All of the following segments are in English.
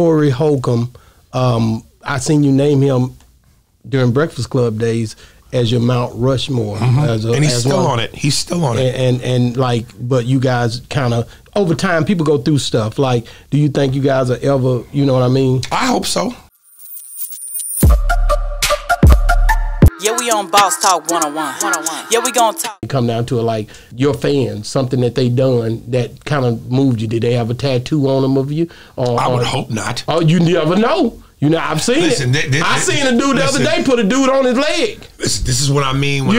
Corey Holcomb. I seen you name him during Breakfast Club days as your Mount Rushmore. Mm-hmm. And he's still on it. He's still on it. And like, but you guys kind of, over time, people go through stuff. Like, do you think you guys are ever, you know what I mean? I hope so. Yeah, we on Boss Talk 101. Yeah, we gonna talk. Come down to it, like your fans, something that they done that kind of moved you. Did they have a tattoo on them of you? Or, I would hope not. Oh, you never know. You know, I've seen it. I seen a dude the other day put a dude on his leg. This is what I mean when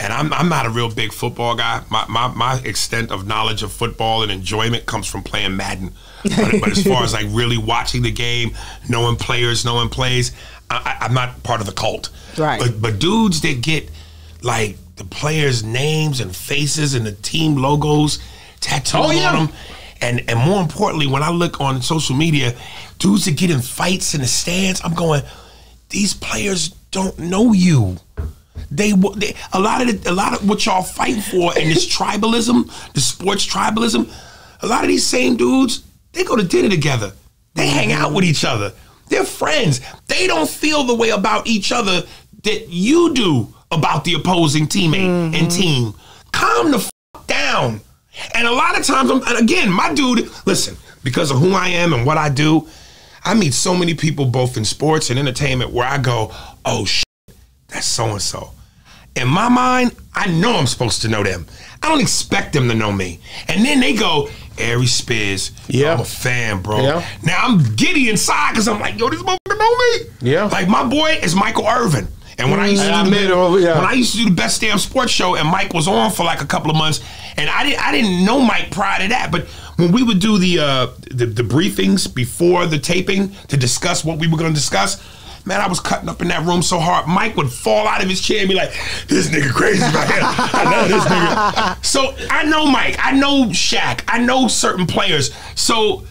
and I'm not a real big football guy. My extent of knowledge of football and enjoyment comes from playing Madden. But as far as like really watching the game, knowing players, knowing plays, I'm not part of the cult. Right. But dudes that get like the players' names and faces and the team logos tattooed on them. And more importantly, when I look on social media, dudes that get in fights in the stands, I'm going, these players don't know you. They a lot of what y'all fight for and this tribalism, the sports tribalism, a lot of these same dudes, they go to dinner together. They hang out with each other. They're friends. They don't feel the way about each other that you do about the opposing teammate and team. Calm the f down. And a lot of times, and again, my dude, listen, because of who I am and what I do, I meet so many people both in sports and entertainment where I go, oh, shit, that's so-and-so. In my mind, I know I'm supposed to know them. I don't expect them to know me. And then they go, Aries Spears, I'm a fan, bro. Yeah. Now I'm giddy inside because I'm like, yo, this motherfucker know me. Yeah. Like my boy is Michael Irvin. And when I used to do the Best Damn Sports Show and Mike was on for like a couple of months, and I didn't know Mike prior to that, but when we would do the briefings before the taping to discuss what we were going to discuss, man, I was cutting up in that room so hard. Mike would fall out of his chair and be like, this nigga crazy right here. I know this nigga. So I know Mike. I know Shaq. I know certain players. So,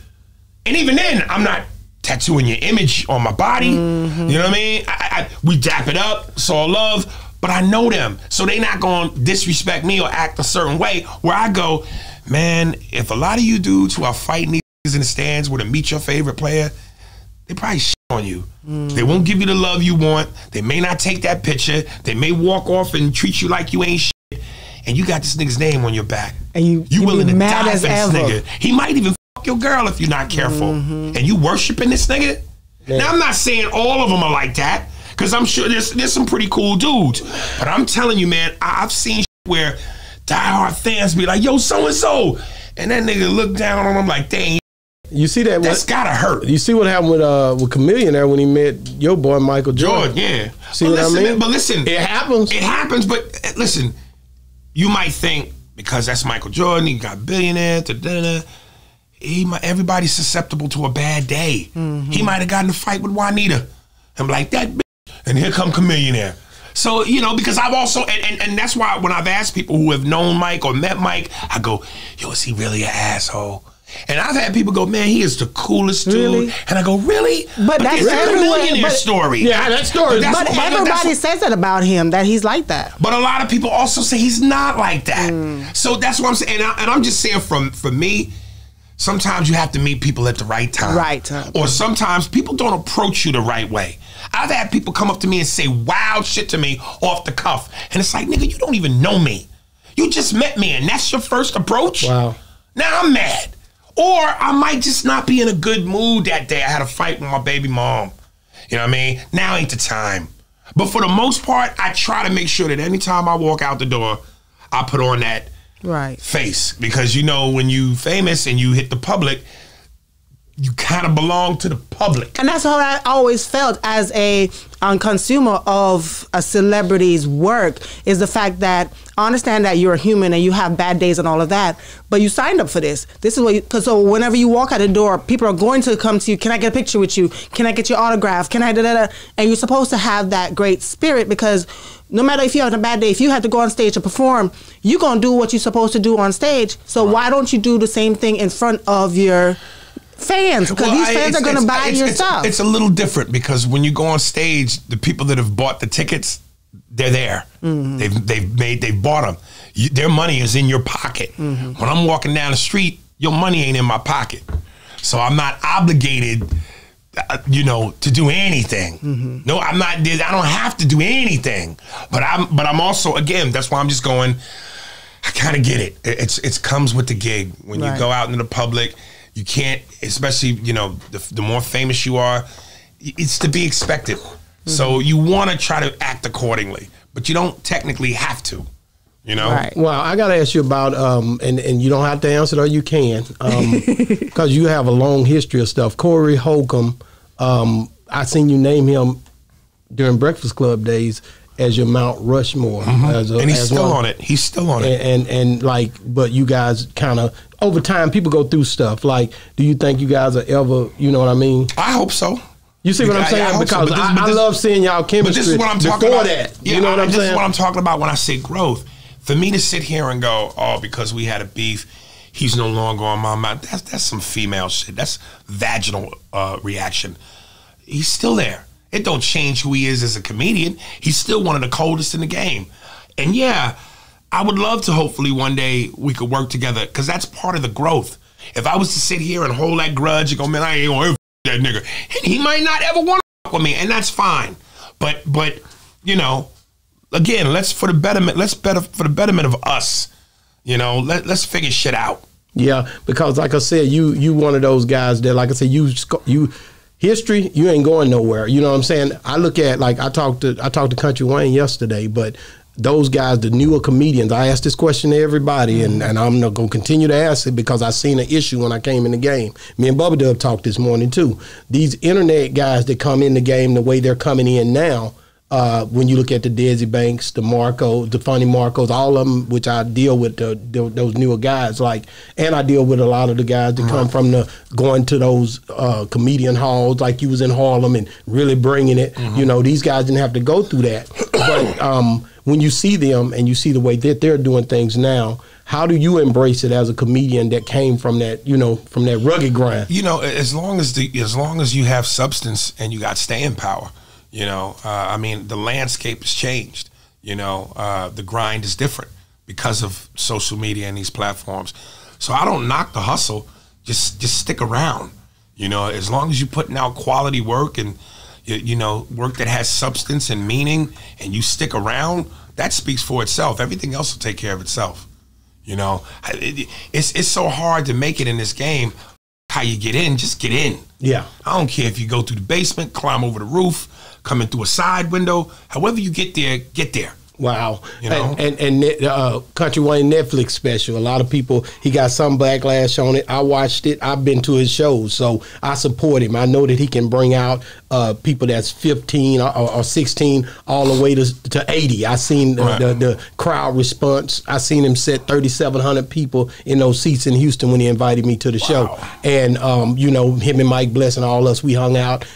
and even then, I'm not tattooing your image on my body. Mm-hmm. You know what I mean? We dap it up, so I love, but I know them. So they not going to disrespect me or act a certain way where I go, man, if a lot of you dudes who are fighting these in the stands were to meet your favorite player, they probably shit on you. They won't give you the love you want. They may not take that picture. They may walk off and treat you like you ain't shit. And you got this nigga's name on your back. And you willing to die for this nigga. He might even fuck your girl if you're not careful. And you worshiping this nigga? Yeah. Now, I'm not saying all of them are like that, because I'm sure there's some pretty cool dudes. But I'm telling you, man, I've seen shit where diehard fans be like, yo, so-and-so. And that nigga look down on them like, they ain't. You see that? That's gotta hurt. You see what happened with Chamillionaire when he met your boy Michael Jordan. Yeah. See what I mean? But listen, it happens. It happens. But listen, you might think because that's Michael Jordan, he got billionaire. Everybody's susceptible to a bad day. He might have gotten in a fight with Juanita. I'm like that bitch, and here come Chamillionaire. So you know, because I've also and that's why when I've asked people who have known Mike or met Mike, I go, yo, is he really an asshole? And I've had people go, man, he is the coolest dude. And I go, really? But that's everyone's story. Yeah, that story. But everybody says that about him, that he's like that. But a lot of people also say he's not like that. So that's what I'm saying. And I'm just saying from me, sometimes you have to meet people at the right time. Or sometimes people don't approach you the right way. I've had people come up to me and say wild shit to me off the cuff. And it's like, nigga, you don't even know me. You just met me and that's your first approach? Wow. Now I'm mad. Or I might just not be in a good mood that day. I had a fight with my baby mom. You know what I mean? Now ain't the time. But for the most part, I try to make sure that anytime I walk out the door, I put on that face. Because, you know, when you famous and you hit the public, you kind of belong to the public. And that's how I always felt as a consumer of a celebrity's work, is the fact that I understand that you're a human and you have bad days and all of that, but you signed up for this. This is what you, so whenever you walk out the door, people are going to come to you. Can I get a picture with you? Can I get your autograph? Can I da da da? And you're supposed to have that great spirit, because no matter if you're having a bad day, if you have to go on stage to perform, you're going to do what you're supposed to do on stage. So why don't you do the same thing in front of your fans, because these fans are going to buy your stuff. It's a little different because when you go on stage, the people that have bought the tickets, they're there. They've bought them. Their money is in your pocket. When I'm walking down the street, your money ain't in my pocket. So I'm not obligated, you know, to do anything. Mm-hmm. No, I'm not. I don't have to do anything. But I'm also, again, that's why I'm just going, I kind of get it. It comes with the gig. When you go out into the public, you can't, especially, you know, the more famous you are, it's to be expected. Mm-hmm. So you want to try to act accordingly, but you don't technically have to. You know? Right. Well, I got to ask you about, and you don't have to answer it, or you can, because you have a long history of stuff. Corey Holcomb, I seen you name him during Breakfast Club days as your Mount Rushmore. Mm-hmm. And he's still on it. He's still on it. And like, but you guys kind of, over time, people go through stuff. Like, do you think you guys are ever, you know what I mean? I hope so. You see what I'm saying? I because so, I love seeing y'all chemistry. But this is what I'm talking about. That, yeah, you know what I'm saying? This is what I'm talking about when I say growth. For me to sit here and go, oh, because we had a beef, he's no longer on my mind. That's some female shit. That's vaginal reaction. He's still there. It don't change who he is as a comedian. He's still one of the coldest in the game. And yeah, I would love to hopefully one day we could work together because that's part of the growth. If I was to sit here and hold that grudge and go, man, I ain't gonna ever that nigga. And he might not ever want to with me, and that's fine. But you know. Again, let's better for the betterment of us, you know. Let's figure shit out. Yeah, because like I said, you one of those guys that, like I said, you history, you ain't going nowhere. You know what I'm saying? I look at, like, I talked to Country Wayne yesterday, but those guys, the newer comedians, I asked this question to everybody, and I'm not gonna continue to ask it because I seen an issue when I came in the game. Me and Bubba Dub talked this morning too. These internet guys that come in the game the way they're coming in now. When you look at the Desi Banks, the Marcos, the Funny Marcos, all of them, which I deal with those newer guys, like, and I deal with a lot of the guys that come from going to those comedian halls, like you was in Harlem and really bringing it. You know, these guys didn't have to go through that. But when you see them and you see the way that they're doing things now, how do you embrace it as a comedian that came from that, you know, from that rugged grind? You know, as long as you have substance and you got staying power. You know, I mean, the landscape has changed. You know, the grind is different because of social media and these platforms. So I don't knock the hustle. Just stick around. You know, as long as you're putting out quality work and, you know, work that has substance and meaning, and you stick around, that speaks for itself. Everything else will take care of itself. You know, it's so hard to make it in this game. How you get in, just get in. Yeah. I don't care if you go through the basement, climb over the roof, coming through a side window. However you get there, get there. Wow. You know? And Country Wayne Netflix special. A lot of people, he got some backlash on it. I watched it. I've been to his shows, so I support him. I know that he can bring out people that's 15 or 16 all the way to 80. I seen the crowd response. I seen him set 3,700 people in those seats in Houston when he invited me to the show. And, you know, him and Mike Bless and all us, we hung out.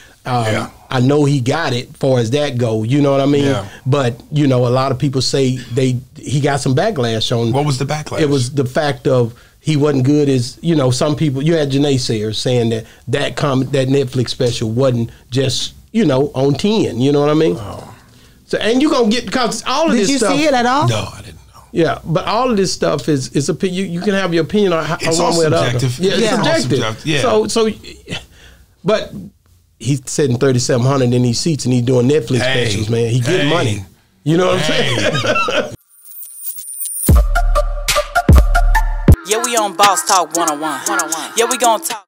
I know he got it far as that go, you know what I mean? Yeah. But, you know, a lot of people say he got some backlash on. What was the backlash? It was the fact of he wasn't good as, you know, some people. You had Janay Sayers saying that Netflix special wasn't just, you know, on 10, you know what I mean? Oh. So, and you're going to get, because all of this stuff. Did you see it at all? No, I didn't. Yeah, but all of this stuff is you can have your opinion on one way or the other. Yeah, it's subjective. All subjective. Yeah. So, but he's sitting 3,700 in these seats and he's doing Netflix specials, man. He getting money. You know what I'm saying? Yeah, we on Boss Talk 101. Yeah, we gonna talk.